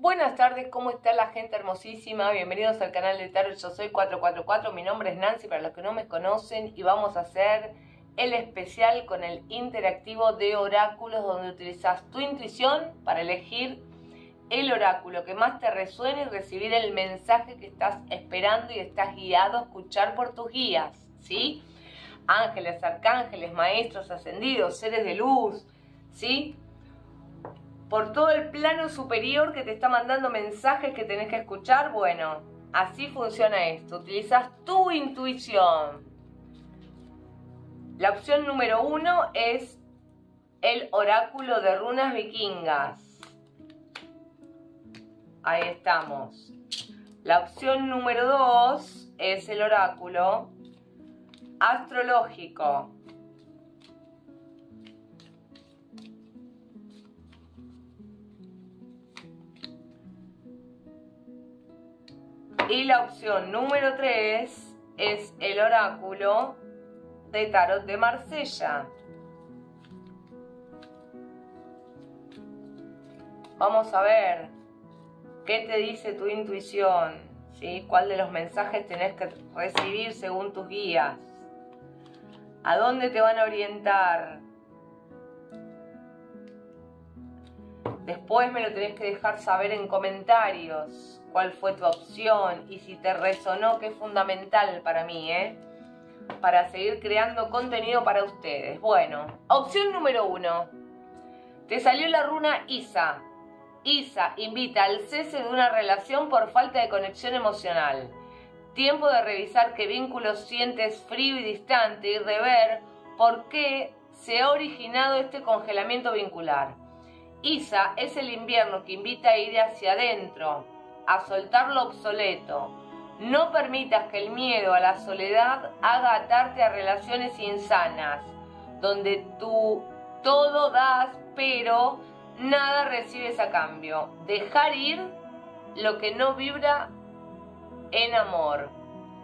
Buenas tardes, ¿cómo está la gente hermosísima? Bienvenidos al canal de Tarot, yo soy 444, mi nombre es Nancy para los que no me conocen y vamos a hacer el especial con el interactivo de oráculos donde utilizas tu intuición para elegir el oráculo que más te resuene y recibir el mensaje que estás esperando y estás guiado a escuchar por tus guías, ¿sí? Ángeles, arcángeles, maestros, ascendidos, seres de luz, ¿sí? Por todo el plano superior que te está mandando mensajes que tenés que escuchar, bueno, así funciona esto. Utilizas tu intuición. La opción número 1 es el oráculo de runas vikingas. Ahí estamos. La opción número 2 es el oráculo astrológico. Y la opción número 3 es el oráculo de Tarot de Marsella. Vamos a ver qué te dice tu intuición, ¿sí? ¿Cuál de los mensajes tenés que recibir según tus guías? ¿A dónde te van a orientar? Después me lo tenés que dejar saber en comentarios, cuál fue tu opción y si te resonó, que es fundamental para mí, para seguir creando contenido para ustedes. Bueno, opción número 1. Te salió la runa Isa. Isa invita al cese de una relación por falta de conexión emocional. Tiempo de revisar qué vínculos sientes frío y distante y rever por qué se ha originado este congelamiento vincular. Isa es el invierno que invita a ir hacia adentro, a soltar lo obsoleto. No permitas que el miedo a la soledad haga atarte a relaciones insanas, donde tú todo das, pero nada recibes a cambio. Dejar ir lo que no vibra en amor.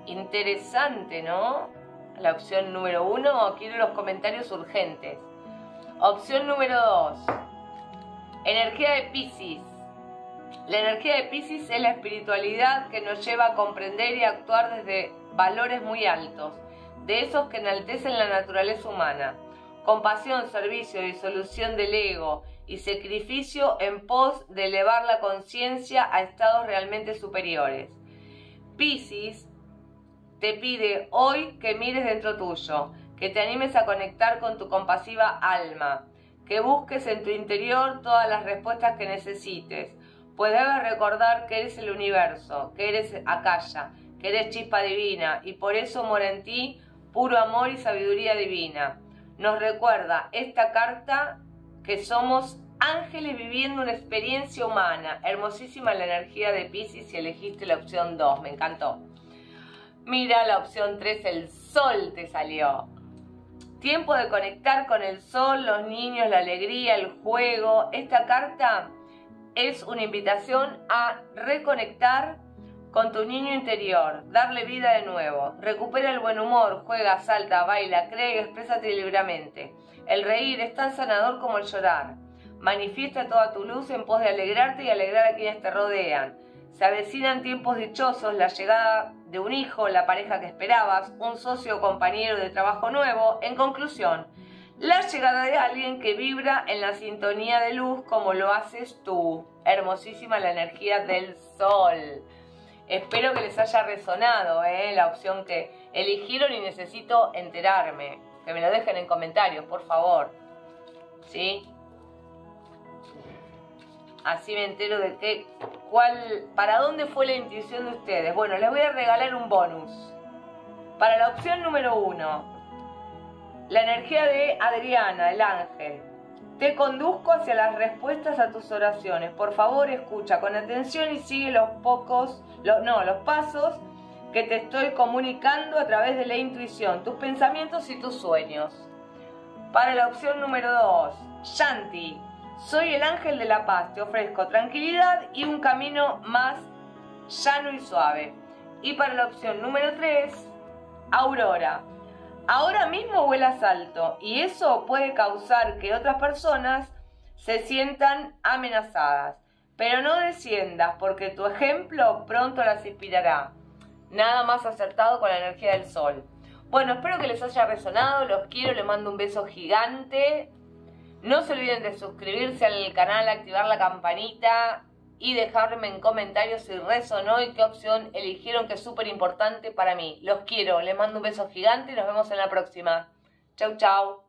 Interesante, ¿no? La opción número 1, quiero los comentarios urgentes. Opción número 2. Energía de Piscis. La energía de Piscis es la espiritualidad que nos lleva a comprender y a actuar desde valores muy altos, de esos que enaltecen la naturaleza humana. Compasión, servicio, disolución del ego y sacrificio en pos de elevar la conciencia a estados realmente superiores. Piscis te pide hoy que mires dentro tuyo, que te animes a conectar con tu compasiva alma, que busques en tu interior todas las respuestas que necesites, pues debes recordar que eres el universo, que eres acaya, que eres chispa divina y por eso mora en ti puro amor y sabiduría divina. Nos recuerda esta carta que somos ángeles viviendo una experiencia humana. Hermosísima la energía de Piscis si elegiste la opción 2, me encantó. Mira la opción 3, el sol te salió. Tiempo de conectar con el sol, los niños, la alegría, el juego. Esta carta es una invitación a reconectar con tu niño interior, darle vida de nuevo. Recupera el buen humor, juega, salta, baila, cree y exprésate libremente. El reír es tan sanador como el llorar. Manifiesta toda tu luz en pos de alegrarte y alegrar a quienes te rodean. Se avecinan tiempos dichosos, la llegada de un hijo, la pareja que esperabas, un socio o compañero de trabajo nuevo. En conclusión, la llegada de alguien que vibra en la sintonía de luz como lo haces tú. Hermosísima la energía del sol. Espero que les haya resonado la opción que eligieron y necesito enterarme. Que me lo dejen en comentarios, por favor. ¿Sí? Así me entero de qué, cuál, para dónde fue la intuición de ustedes. Bueno, les voy a regalar un bonus. Para la opción número 1, la energía de Adriana, el ángel. Te conduzco hacia las respuestas a tus oraciones. Por favor, escucha con atención y sigue los pasos que te estoy comunicando a través de la intuición, tus pensamientos y tus sueños. Para la opción número 2, Shanti. Soy el ángel de la paz, te ofrezco tranquilidad y un camino más llano y suave. Y para la opción número 3, Aurora. Ahora mismo vuelas alto y eso puede causar que otras personas se sientan amenazadas. Pero no desciendas, porque tu ejemplo pronto las inspirará. Nada más acertado con la energía del sol. Bueno, espero que les haya resonado. Los quiero, les mando un beso gigante. No se olviden de suscribirse al canal, activar la campanita y dejarme en comentarios si resonó y qué opción eligieron, que es súper importante para mí. Los quiero, les mando un beso gigante y nos vemos en la próxima. Chau, chau.